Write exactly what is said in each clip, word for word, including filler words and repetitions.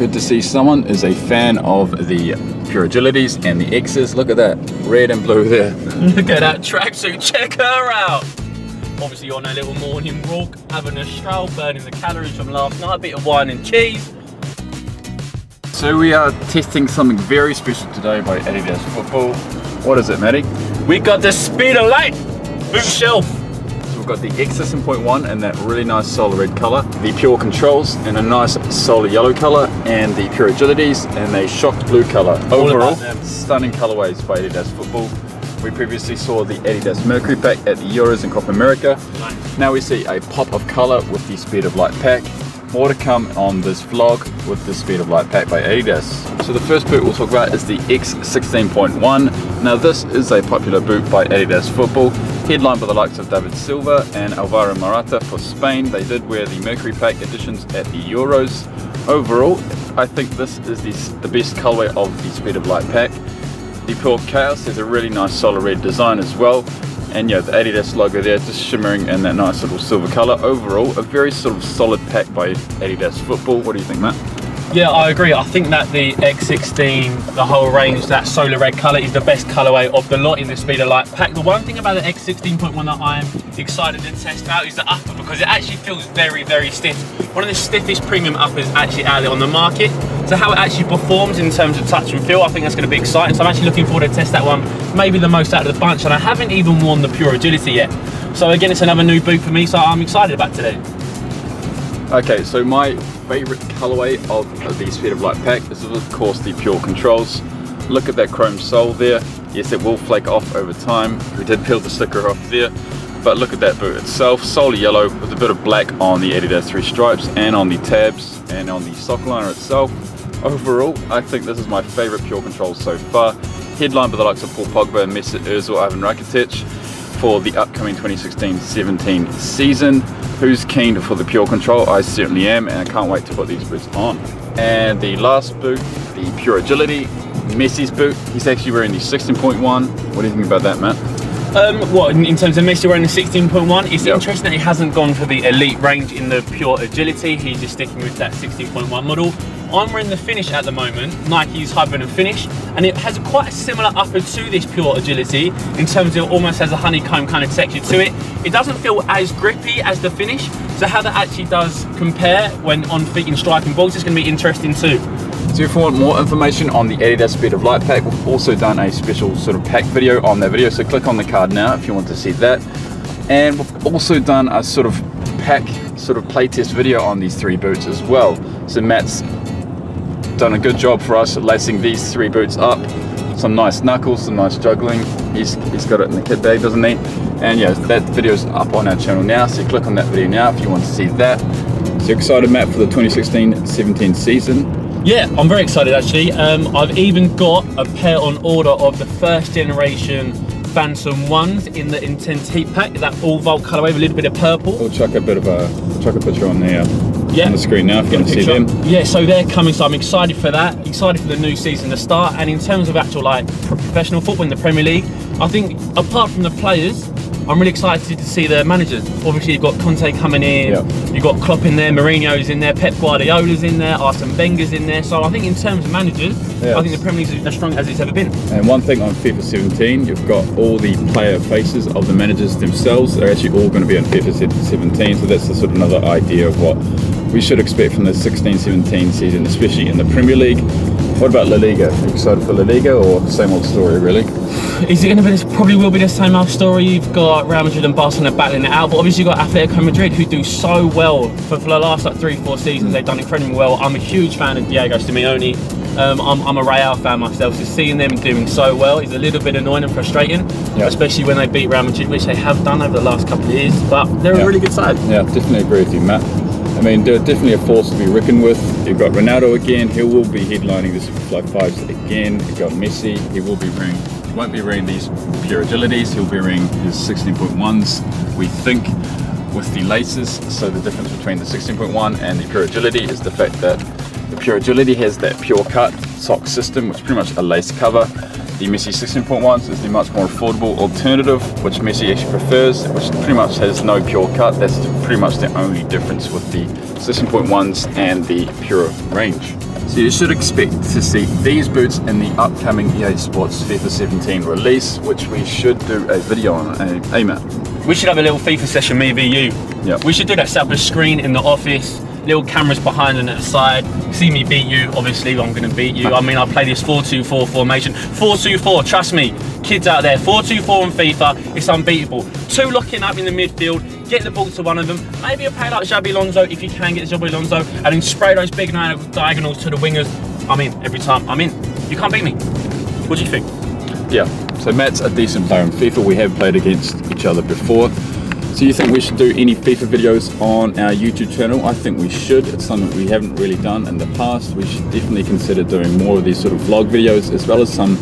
good to see someone is a fan of the Pure Agilities and the X's. Look at that, red and blue there. Look at that tracksuit, check her out. Obviously on a little morning walk, having a stroll, burning the calories from last night, a bit of wine and cheese. So we are testing something very special today by Adidas Football. What is it, Matty? We got the Speed of Light bookshelf. So we've got the X sixteen point one in that really nice solar red colour, the Pure Controls in a nice solar yellow colour, and the Pure Agilities in a shocked blue colour. Overall, stunning colourways by Adidas Football. We previously saw the Adidas Mercury pack at the Euros in Copa America. Nice. Now we see a pop of colour with the Speed of Light pack. More to come on this vlog with the Speed of Light pack by Adidas. So the first boot we'll talk about is the X sixteen point one. Now this is a popular boot by Adidas Football, headlined by the likes of David Silva and Alvaro Morata for Spain. They did wear the Mercury pack editions at the Euros. Overall, I think this is the, the best colourway of the Speed of Light pack. The Pearl Chaos has a really nice solar red design as well, and yeah, the Adidas logo there just shimmering in that nice little silver colour. Overall, a very sort of solid pack by Adidas Football. What do you think, Matt? Yeah, I agree. I think that the X sixteen, the whole range, that solar red colour is the best colourway of the lot in the Speed of Light pack. The one thing about the X sixteen point one that I am excited to test out is the upper, because it actually feels very, very stiff. One of the stiffest premium uppers actually out there on the market. So how it actually performs in terms of touch and feel, I think that's going to be exciting. So I'm actually looking forward to test that one, maybe the most out of the bunch. And I haven't even worn the Pure Agility yet. So again, it's another new boot for me, so I'm excited about today. Okay, so my favourite colourway of the Speed of Light pack is of course the Pure Controls. Look at that chrome sole there. Yes, it will flake off over time. We did peel the sticker off there, but look at that boot itself. Solar yellow with a bit of black on the Adidas three stripes and on the tabs and on the sock liner itself. Overall, I think this is my favourite Pure Control so far. Headlined by the likes of Paul Pogba, Mesut Ozil, Ivan Rakitic for the upcoming twenty sixteen seventeen season. Who's keen for the Pure Control? I certainly am, and I can't wait to put these boots on. And the last boot, the Pure Agility, Messi's boot. He's actually wearing the sixteen point one. What do you think about that, Matt? Um, what, in terms of Messi wearing the sixteen point one? It's yep. interesting that he hasn't gone for the elite range in the Pure Agility. He's just sticking with that sixteen point one model. I'm wearing the Finish at the moment, Nike's Hybrid and Finish, and it has a quite a similar upper to this Pure Agility in terms of it almost has a honeycomb kind of texture to it. It doesn't feel as grippy as the Finish, so how that actually does compare when on feet and striking balls is going to be interesting too. So if you want more information on the Adidas Speed of Light pack, we've also done a special sort of pack video on that video, so click on the card now if you want to see that. And we've also done a sort of pack, sort of playtest video on these three boots as well. So Matt's done a good job for us lacing these three boots up. Some nice knuckles, some nice juggling. He's, he's got it in the kit bag, doesn't he? And yeah, that video's up on our channel now, so click on that video now if you want to see that. So you're excited, Matt, for the twenty sixteen seventeen season? Yeah, I'm very excited actually. Um, I've even got a pair on order of the first generation Phantom ones in the Intense heat pack, that all vault colourway with a little bit of purple. We'll chuck a bit of a, we'll chuck a picture on there. Yeah. On the screen now if you want to see them. Yeah, so they're coming, so I'm excited for that, excited for the new season to start. And in terms of actual like professional football in the Premier League, I think apart from the players, I'm really excited to see the managers. Obviously you've got Conte coming in, yeah. you've got Klopp in there, Mourinho's in there, Pep Guardiola's in there, Arsene Wenger's in there. So I think in terms of managers, yeah. I think the Premier League is as strong as it's ever been. And one thing on FIFA seventeen, you've got all the player faces of the managers themselves. They're actually all going to be on FIFA seventeen, so that's sort of another idea of what we should expect from the sixteen seventeen season, especially in the Premier League. What about La Liga? Are you excited for La Liga or same old story really? Is it going to be, this probably will be the same old story. You've got Real Madrid and Barcelona battling it out, but obviously you've got Atletico Madrid who do so well for, for the last like three, four seasons. They've done incredibly well. I'm a huge fan of Diego Simeone. Um, I'm, I'm a Real fan myself, so seeing them doing so well is a little bit annoying and frustrating, yep. especially when they beat Real Madrid, which they have done over the last couple of years, but they're yep. a really good side. Yeah, definitely agree with you, Matt. I mean, they're definitely a force to be reckoned with. You've got Ronaldo again, he will be headlining the Superfly fives again. You've got Messi, he will be wearing, he won't be wearing these Pure Agilities, he'll be wearing his sixteen point ones, we think, with the laces. So the difference between the sixteen point one and the Pure Agility is the fact that the Pure Agility has that Pure Cut sock system, which is pretty much a lace cover. The Messi sixteen point ones is the much more affordable alternative, which Messi actually prefers, which pretty much has no Pure Cut. That's pretty much the only difference with the sixteen point ones and the Pure range. So you should expect to see these boots in the upcoming E A Sports FIFA seventeen release, which we should do a video on, eh, eh Matt? We should have a little FIFA session, me v you. Yep. We should do that, set up a screen in the office, little cameras behind and at the side. See me beat you, obviously I'm going to beat you. I mean, I play this four two four formation. four two four, trust me, kids out there, four two four on FIFA, it's unbeatable. Two locking up in the midfield, get the ball to one of them, maybe a play like Xabi Alonso if you can get Xabi Alonso, and then spray those big diagonals to the wingers. I'm in every time, I'm in. You can't beat me. What do you think? Yeah, so Matt's a decent player in FIFA, we have played against each other before. So you think we should do any FIFA videos on our YouTube channel? I think we should. It's something we haven't really done in the past. We should definitely consider doing more of these sort of vlog videos, as well as some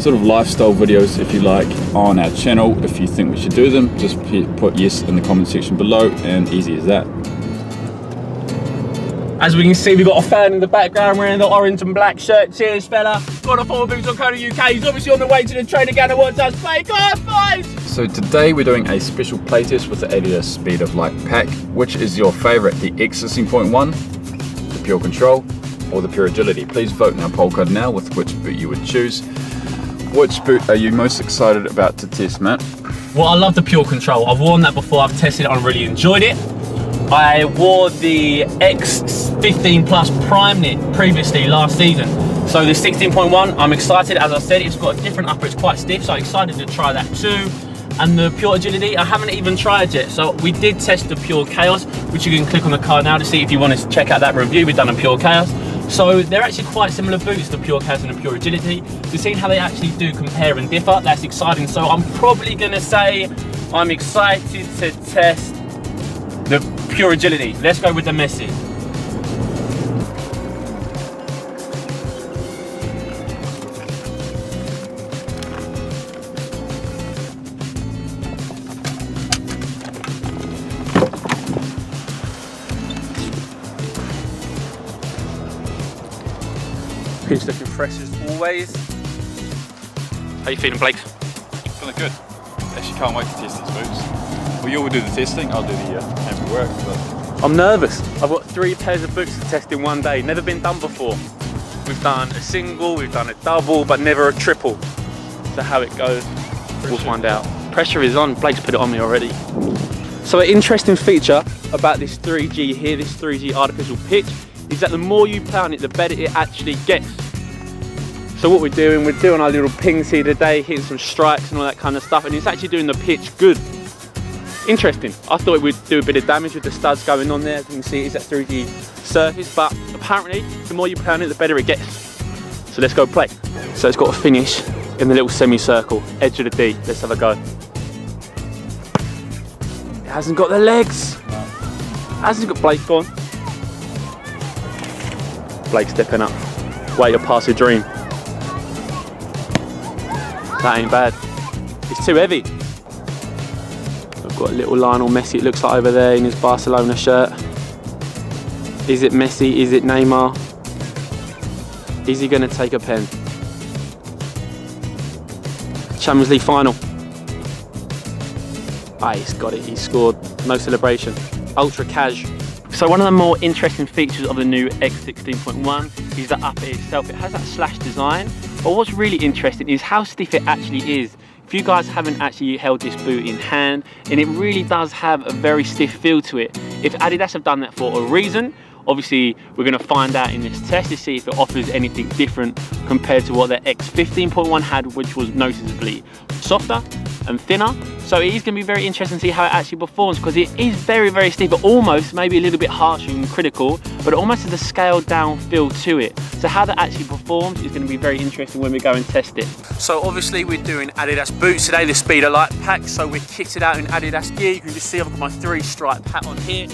sort of lifestyle videos, if you like, on our channel. If you think we should do them, just put yes in the comment section below, and easy as that. As we can see, we've got a fan in the background wearing the orange and black shirt. Cheers, fella. Got a former boots on Cody U K. He's obviously on the way to the train again and wants us play. Go on, boys! So today we're doing a special playtest with the Adidas Speed of Light pack. Which is your favourite, the X sixteen point one, the Pure Control, or the Pure Agility? Please vote in our poll code now with which boot you would choose. Which boot are you most excited about to test, Matt? Well, I love the Pure Control. I've worn that before, I've tested it, I really enjoyed it. I wore the X fifteen Plus Prime knit previously last season. So the sixteen point one, I'm excited. As I said, it's got a different upper, it's quite stiff, so I'm excited to try that too. And the Pure Agility, I haven't even tried yet. So we did test the Pure Chaos, which you can click on the card now to see if you want to check out that review. We've done a Pure Chaos. So they're actually quite similar boots, the Pure Chaos and the Pure Agility. So seeing how they actually do compare and differ, that's exciting. So I'm probably gonna say I'm excited to test the Pure Agility. Let's go with the Messi. It's looking fresh as always. How you feeling, Blake? Feeling good. Actually, can't wait to test these boots. Well, you will do the testing, I'll do the uh, heavy work. But I'm nervous. I've got three pairs of boots to test in one day. Never been done before. We've done a single, we've done a double, but never a triple. So how it goes, Pressure. We'll find out. Pressure is on. Blake's put it on me already. So an interesting feature about this three G here, this three G artificial pitch, is that the more you play on it, the better it actually gets. So what we're doing, we're doing our little pings here today, hitting some strikes and all that kind of stuff, and it's actually doing the pitch good. Interesting. I thought it would do a bit of damage with the studs going on there. As you can see, it's that three D surface, but apparently the more you play on it, the better it gets. So let's go play. So it's got to finish in the little semicircle, edge of the D. Let's have a go. It hasn't got the legs. It hasn't got Blake gone. Blake stepping up. Way to pass your dream. That ain't bad. It's too heavy. Got a little Lionel Messi, it looks like, over there in his Barcelona shirt. Is it Messi? Is it Neymar? Is he going to take a pen? Champions League final. Ah, he's got it. He scored. No celebration. Ultra cash. So one of the more interesting features of the new X sixteen point one is the upper itself. It has that slash design, but what's really interesting is how stiff it actually is. If you guys haven't actually held this boot in hand, and it really does have a very stiff feel to it. If Adidas have done that for a reason, obviously we're going to find out in this test to see if it offers anything different compared to what the X fifteen point one had, which was noticeably softer and thinner. So it is going to be very interesting to see how it actually performs, because it is very, very stiff, but almost maybe a little bit harsh and critical, but it almost has a scaled down feel to it. So how that actually performs is going to be very interesting when we go and test it. So obviously we're doing Adidas boots today, the Speed of Light pack. So we're kitted out in Adidas gear. You can just see I've got my three stripe hat on here.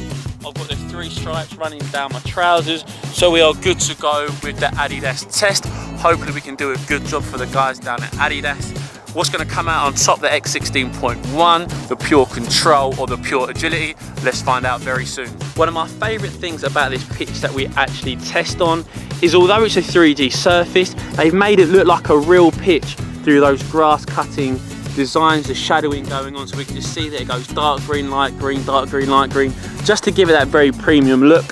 I've got the three stripes running down my trousers. So we are good to go with the Adidas test. Hopefully we can do a good job for the guys down at Adidas. What's going to come out on top, the X sixteen point one, the Pure Control, or the Pure Agility? Let's find out very soon. One of my favourite things about this pitch that we actually test on is, although it's a three D surface, they've made it look like a real pitch through those grass cutting designs, the shadowing going on, so we can just see that it goes dark green, light green, dark green, light green, just to give it that very premium look.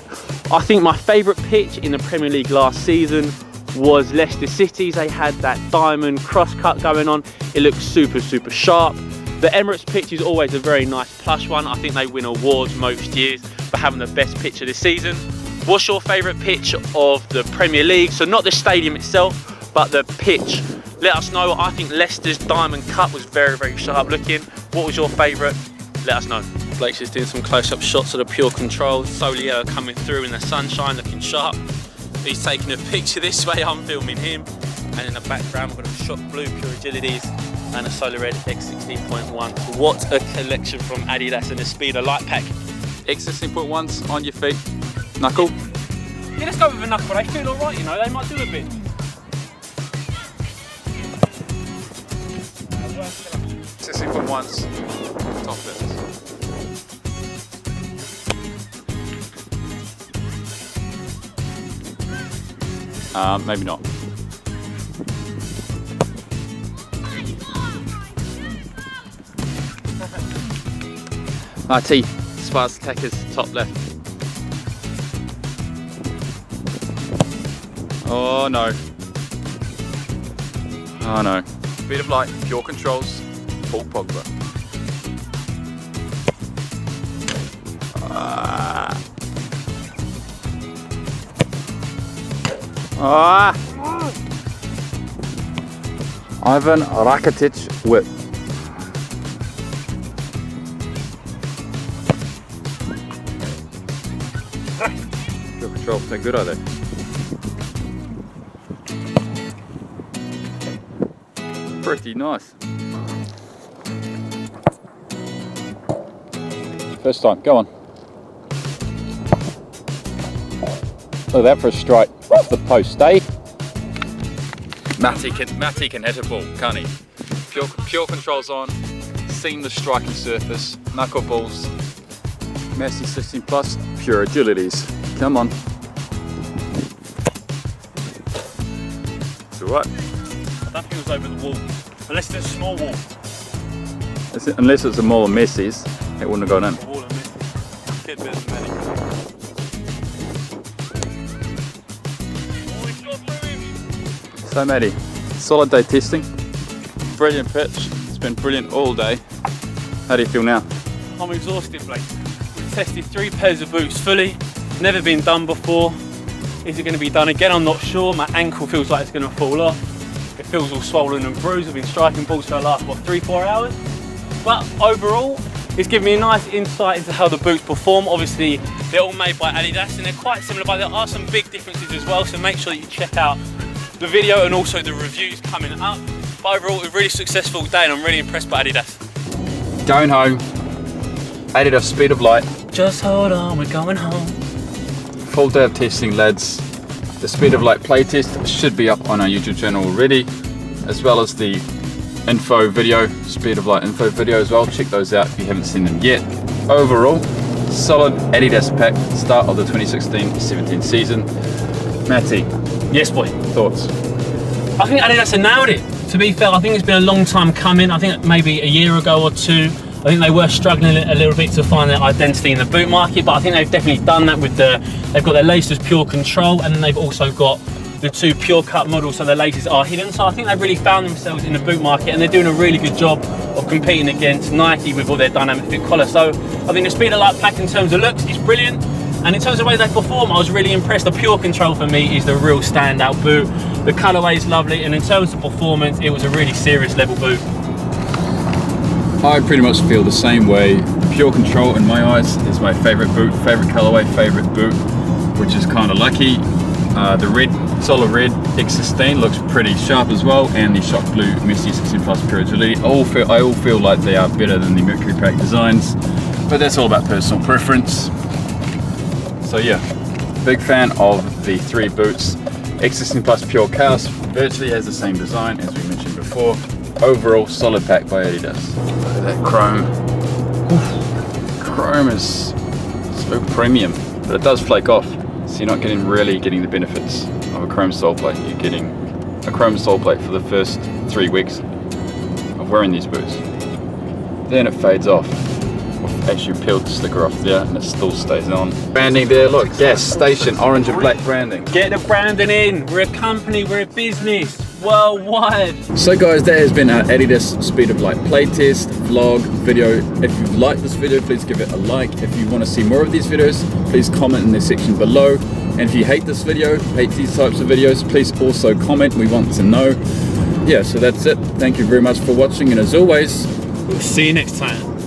I think my favourite pitch in the Premier League last season was Leicester City's. They had that diamond cross cut going on. It looks super, super sharp. The Emirates pitch is always a very nice plush one. I think they win awards most years for having the best pitch of the season. What's your favourite pitch of the Premier League? So not the stadium itself, but the pitch. Let us know. I think Leicester's diamond cut was very, very sharp looking. What was your favourite? Let us know. Blake's just doing some close-up shots of the Pure Control. Solio coming through in the sunshine, looking sharp. He's taking a picture this way, I'm filming him. And in the background, we've got a shot blue Pure Agilities and a solar red X sixteen point one. What a collection from Adidas and the Speed of Light pack. X sixteen point ones on your feet. Knuckle. Yeah, let's go with a knuckle. They feel all right, you know. They might do a bit. X sixteen point ones, top bits. Um, maybe not. R T, Sparse Techers, top left. Oh no. Oh no. Speed of Light, Pure Controls, Paul Pogba. Ah. Ah. Ivan Rakitic whip. Pure Control, they're good, are they? Pretty nice. First time, go on. Look at that for a strike. Off the post, eh? Matty can, Matty can hit a ball, can't he? Pure, pure Control's on, seam the striking surface, knuckle balls. Messi sixteen plus, Pure Agilities. Come on. It's alright. I don't think it was over the wall, unless it's a small wall. It's, unless it's a more than Messi's, it wouldn't have gone in. A wall of Messi. Get better than Matty. So Matty, solid day testing, brilliant pitch, it's been brilliant all day. How do you feel now? I'm exhausted, Blake. We've tested three pairs of boots fully, never been done before. Is it going to be done again? I'm not sure. My ankle feels like it's going to fall off. It feels all swollen and bruised. I've been striking balls for the last, what, three, four hours? But overall, it's given me a nice insight into how the boots perform. Obviously, they're all made by Adidas and they're quite similar, but there are some big differences as well, so make sure that you check out the video and also the reviews coming up. But overall, a really successful day and I'm really impressed by Adidas. Going home, Adidas Speed of Light. Just hold on, we're going home. Full day of testing, lads. The Speed of Light playtest should be up on our YouTube channel already, as well as the info video, Speed of Light info video as well. Check those out if you haven't seen them yet. Overall, solid Adidas pack, start of the twenty sixteen seventeen season. Matty. Yes, boy. Thoughts? I think Adidas have nailed it. To be fair, I think it's been a long time coming. I think maybe a year ago or two, I think they were struggling a little bit to find their identity in the boot market, but I think they've definitely done that with the, they've got their laces Pure Control, and then they've also got the two Pure Cut models, so their laces are hidden. So I think they've really found themselves in the boot market, and they're doing a really good job of competing against Nike with all their dynamic fit collar. So I think the Speed of Light pack in terms of looks is brilliant. And in terms of the way they perform, I was really impressed. The Pure Control for me is the real standout boot. The colourway is lovely, and in terms of performance, it was a really serious level boot. I pretty much feel the same way. Pure Control, in my eyes, is my favourite boot, favourite colourway, favourite boot, which is kind of lucky. Uh, the red, solar red X sixteen looks pretty sharp as well, and the shock blue Messi sixteen plus Pure Agility. All feel, I all feel like they are better than the Mercury pack designs, but that's all about personal preference. So yeah, big fan of the three boots. X sixteen plus Pure Chaos virtually has the same design as we mentioned before. Overall, solid pack by Adidas. Look at that chrome. Oof. Chrome is so premium, but it does flake off. So you're not getting really getting the benefits of a chrome sole plate. You're getting a chrome sole plate for the first three weeks of wearing these boots. Then it fades off. Actually peeled the sticker off there and it still stays on. Branding there, look, gas station, orange and black branding. Get the branding in, we're a company, we're a business, worldwide. So guys, that has been our Adidas Speed of Light playtest, vlog, video. If you've liked this video, please give it a like. If you want to see more of these videos, please comment in the section below. And if you hate this video, hate these types of videos, please also comment, we want to know. Yeah, so that's it. Thank you very much for watching and as always, we'll see you next time.